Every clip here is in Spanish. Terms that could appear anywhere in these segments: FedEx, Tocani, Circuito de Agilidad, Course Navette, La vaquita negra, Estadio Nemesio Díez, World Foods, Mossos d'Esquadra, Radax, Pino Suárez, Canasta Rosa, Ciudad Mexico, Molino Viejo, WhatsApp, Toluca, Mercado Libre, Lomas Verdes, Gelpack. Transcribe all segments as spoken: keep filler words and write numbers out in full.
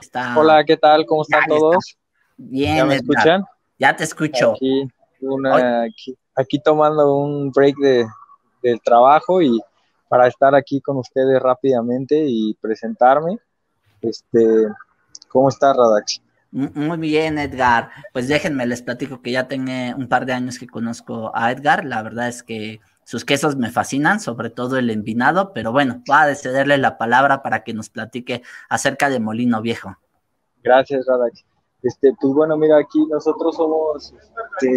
Está... Hola, ¿qué tal? ¿Cómo están ya todos? Está. Bien. ¿Ya me Edgar. escuchan? Ya te escucho. Aquí, una, aquí, aquí tomando un break de, del trabajo y para estar aquí con ustedes rápidamente y presentarme. Este, ¿Cómo estás, Radax? Muy bien, Edgar. Pues déjenme, les platico que ya tengo un par de años que conozco a Edgar. La verdad es que sus quesos me fascinan, sobre todo el envinado, pero bueno, voy a cederle la palabra para que nos platique acerca de Molino Viejo. Gracias, Radax. Este, pues bueno, mira, aquí nosotros somos, este,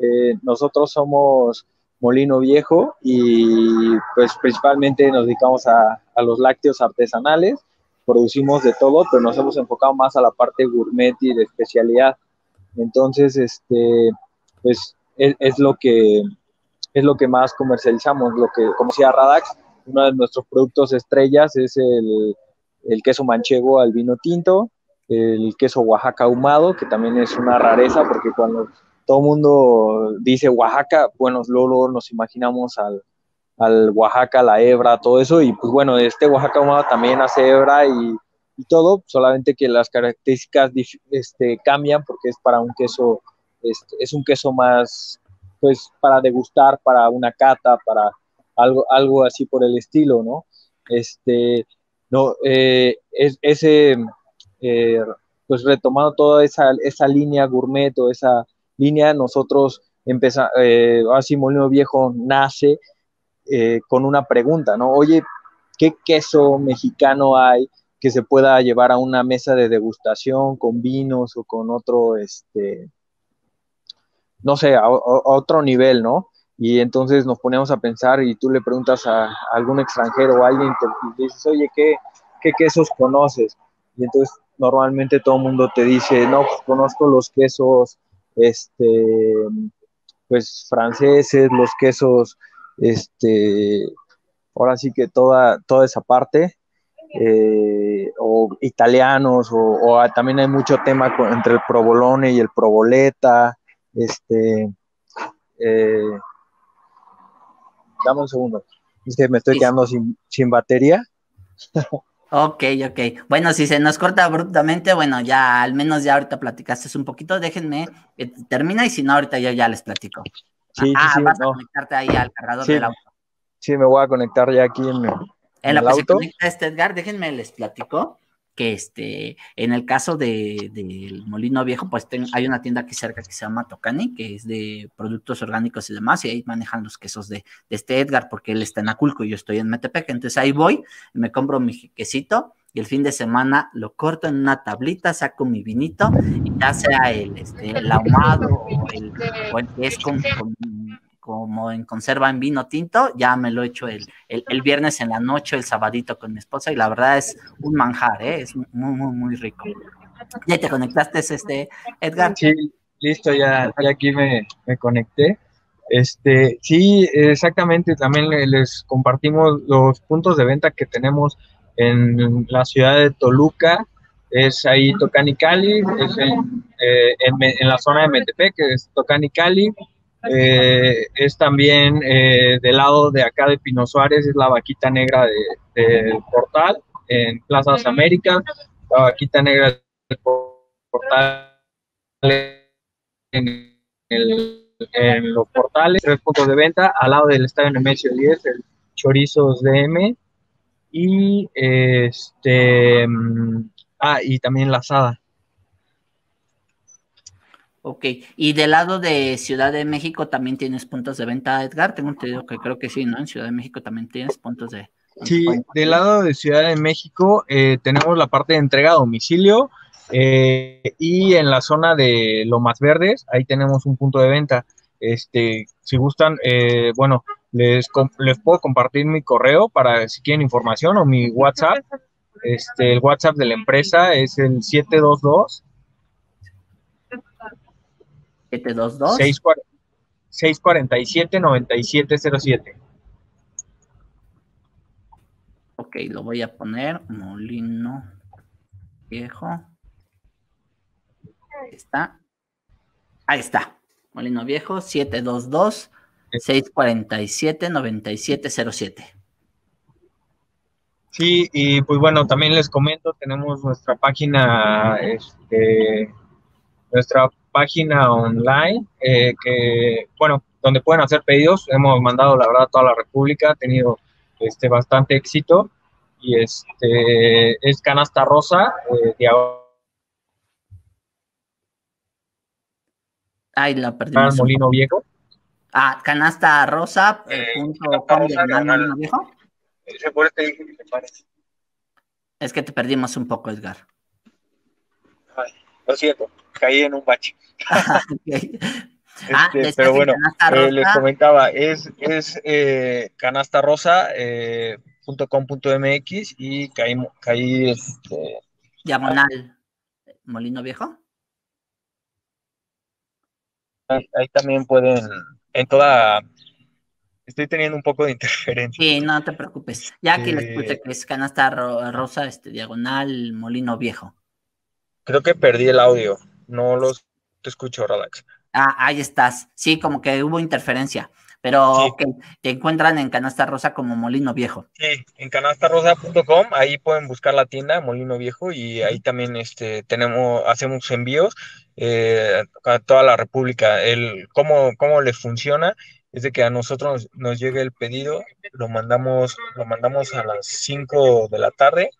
eh, nosotros somos Molino Viejo y pues principalmente nos dedicamos a, a los lácteos artesanales. Producimos de todo, pero nos hemos enfocado más a la parte gourmet y de especialidad. Entonces, este, pues es, es lo que es lo que más comercializamos. Lo que, como decía Radax, uno de nuestros productos estrellas es el, el queso manchego al vino tinto, el queso Oaxaca ahumado, que también es una rareza, porque cuando todo el mundo dice Oaxaca, bueno, luego nos imaginamos al al Oaxaca, la hebra, todo eso, y pues bueno, este Oaxaca ahumado también hace hebra y, y todo, solamente que las características este, cambian porque es para un queso, este, es un queso más, pues, para degustar, para una cata, para algo, algo así por el estilo, ¿no? Este, no, eh, es, ese, eh, pues, retomando toda esa, esa línea gourmet o esa línea, nosotros empezamos, eh, así Molino Viejo nace, Eh, con una pregunta, ¿no? Oye, ¿qué queso mexicano hay que se pueda llevar a una mesa de degustación con vinos o con otro, este, no sé, a, a otro nivel, ¿no? Y entonces nos ponemos a pensar y tú le preguntas a, a algún extranjero o a alguien y dices, oye, ¿qué, ¿qué quesos conoces? Y entonces normalmente todo el mundo te dice, no, pues conozco los quesos, este, pues franceses, los quesos... Este, ahora sí que toda, toda esa parte, eh, o italianos, o, o también hay mucho tema con, entre el provolone y el provoleta. Este, eh, dame un segundo, es que me estoy quedando sin, sin batería. Ok, ok. Bueno, si se nos corta abruptamente, bueno, ya al menos ya ahorita platicaste un poquito, déjenme, eh, termina y si no, ahorita yo ya les platico. Sí, ah, sí, vas no. a conectarte ahí al cargador sí, del auto. Sí, me voy a conectar ya aquí en, en, en la, el pues auto. En este Edgar, déjenme les platico que este, en el caso de, del Molino Viejo, pues ten, hay una tienda aquí cerca que se llama Tocani, que es de productos orgánicos y demás, y ahí manejan los quesos de, de este Edgar, porque él está en Aculco y yo estoy en Metepec, entonces ahí voy, me compro mi quesito, y el fin de semana lo corto en una tablita, saco mi vinito, y ya sea el, este, el ahumado o el, o el que es con, con, como en conserva en vino tinto, ya me lo echo el, el, el viernes en la noche, el sabadito con mi esposa, y la verdad es un manjar, ¿eh? Es muy, muy, muy rico. ¿Ya te conectaste, este Edgar? Sí, listo, ya, ya aquí me, me conecté. Este, sí, exactamente, también les compartimos los puntos de venta que tenemos en la ciudad de Toluca, es ahí Tocani Cali, es en, eh, en, en la zona de Metepec, es Tocani Cali, eh, es también eh, del lado de acá de Pino Suárez, es la Vaquita Negra del de Portal, en Plazas América, la Vaquita Negra del Portal, en, el, en los portales, tres puntos de venta, al lado del Estadio Nemesio Díez, el Chorizos D M, y este ah y también la asada. Ok, y del lado de Ciudad de México también tienes puntos de venta, Edgar, tengo entendido que creo que sí, ¿no? En Ciudad de México también tienes puntos de sí, del lado de Ciudad de México eh, tenemos la parte de entrega a domicilio eh, y en la zona de Lomas Verdes, ahí tenemos un punto de venta. Este, si gustan, eh, bueno, les, les puedo compartir mi correo para si quieren información o mi WhatsApp. Este, el WhatsApp de la empresa es el siete dos dos, seis cuatro siete, nueve siete cero siete. Ok, lo voy a poner Molino Viejo. Ahí está. Ahí está. Molino Viejo, siete dos dos seis cuarenta y siete, noventa y siete cero siete. Sí, y pues bueno, también les comento, tenemos nuestra página, este, nuestra página online, eh, que, bueno, donde pueden hacer pedidos. Hemos mandado, la verdad, a toda la República, ha tenido este bastante éxito, y este es Canasta Rosa, eh, de ahora. Ay, la perdimos. Molino Viejo. Ah, Canasta Rosa. Eh, punto com, Molino Viejo. Es que te perdimos un poco, Edgar. Ay, lo siento, caí en un bache. Okay. Este, ah, pero bueno, eh, les comentaba, es, es eh, canastarosa punto com punto m x, eh, y caí, caí este, diagonal ahí. Molino Viejo. Ahí, ahí también pueden, en toda... Estoy teniendo un poco de interferencia. Sí, no te preocupes. Ya aquí eh, les puse que es Canasta Rosa, este, diagonal Molino Viejo. Creo que perdí el audio. No los te escucho, Radax. Ah, ahí estás. Sí, como que hubo interferencia. Pero sí. Okay, te encuentran en Canasta Rosa como Molino Viejo. Sí, en canasta rosa punto com, ahí pueden buscar la tienda Molino Viejo, y ahí también este tenemos, hacemos envíos eh, a toda la República. El cómo, cómo les funciona es de que a nosotros nos llegue el pedido, lo mandamos, lo mandamos a las cinco de la tarde,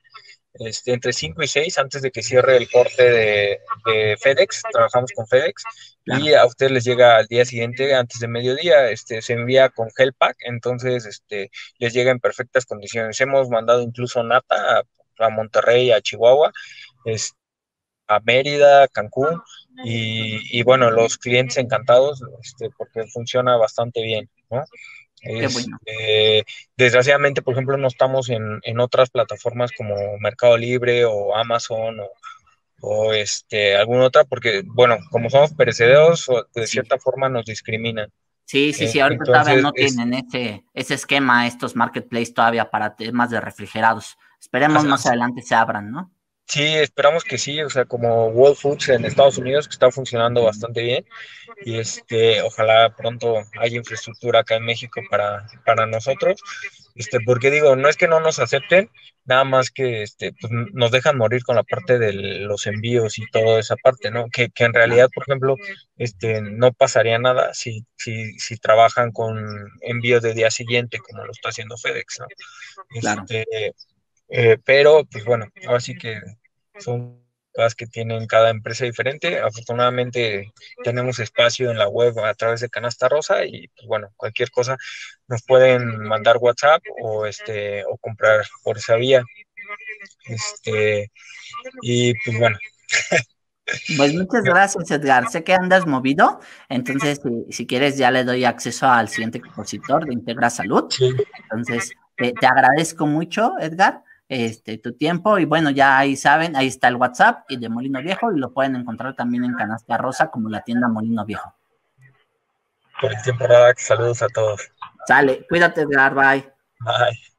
este, entre cinco y seis, antes de que cierre el corte de, de FedEx. Trabajamos con FedEx, claro. Y a ustedes les llega al día siguiente, antes de mediodía. Este, se envía con Gelpack, entonces este, les llega en perfectas condiciones. Hemos mandado incluso nata a, a Monterrey, a Chihuahua, este, a Mérida, Cancún, y, y bueno, los clientes encantados, este, porque funciona bastante bien, ¿no? Es, bueno. eh, desgraciadamente, por ejemplo, no estamos en, en otras plataformas como Mercado Libre o Amazon o, o este alguna otra, porque, bueno, como somos perecederos, de cierta sí. forma nos discriminan. Sí, sí, sí, eh, ahorita entonces, todavía no es, tienen ese, ese esquema, estos marketplaces todavía para temas de refrigerados. Esperemos así, más adelante se abran, ¿no? Sí, esperamos que sí, o sea, como World Foods en Estados Unidos, que está funcionando bastante bien, y este, ojalá pronto haya infraestructura acá en México para, para nosotros, este, porque digo, no es que no nos acepten, nada más que este, pues, nos dejan morir con la parte de los envíos y toda esa parte, ¿no? Que, que en realidad, por ejemplo, este, no pasaría nada si, si, si trabajan con envíos de día siguiente, como lo está haciendo FedEx, ¿no? Este, claro. Eh, pero, pues bueno, ahora sí que son cosas que tienen cada empresa diferente. Afortunadamente tenemos espacio en la web a través de Canasta Rosa, y pues bueno, cualquier cosa nos pueden mandar WhatsApp o este o comprar por esa vía. Este, y pues bueno. Pues muchas gracias, Edgar. Sé que andas movido, entonces si, si quieres ya le doy acceso al siguiente compositor de Integra Salud. Sí. Entonces te, te agradezco mucho, Edgar. Este, tu tiempo, y bueno, ya ahí saben, ahí está el WhatsApp y de Molino Viejo, y lo pueden encontrar también en Canasta Rosa como la tienda Molino Viejo. Por el tiempo, Radax, saludos a todos. Sale, cuídate, Edgar, bye. Bye.